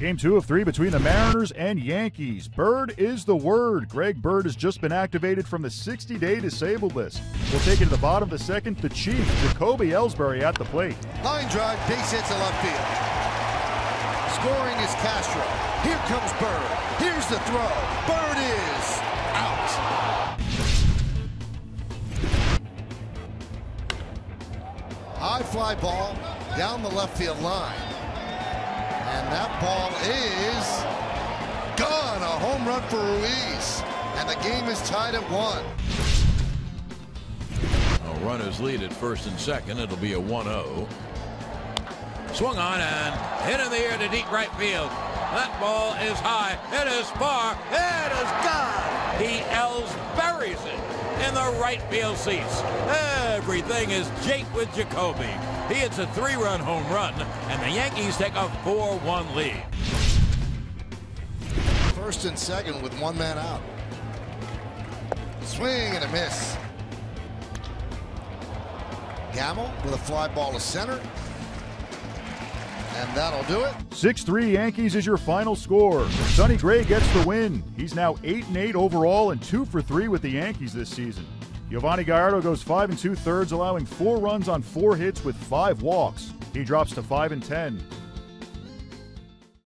Game 2 of 3 between the Mariners and Yankees. Bird is the word. Greg Bird has just been activated from the 60-day disabled list. We'll take it to the bottom of the second. The Chief, Jacoby Ellsbury, at the plate. Line drive, base hit to left field. Scoring is Castro. Here comes Bird. Here's the throw. Bird is out. High fly ball down the left field line. And that ball is gone. A home run for Ruiz. And the game is tied at 1. A runner's lead at first and second. It'll be a 1-0. Swung on and hit in the air to deep right field. That ball is high. It is far. It is gone. He Ellsburies it in the right field seats. Everything is Jake with Jacoby. He hits a 3-run home run, and the Yankees take a 4-1 lead. First and second with one man out. Swing and a miss. Gamble with a fly ball to center. And that'll do it. 6-3 Yankees is your final score. Sonny Gray gets the win. He's now 8-8 overall and 2-for-3 with the Yankees this season. Jovani Gallardo goes 5 2/3, allowing 4 runs on 4 hits with 5 walks. He drops to 5-10.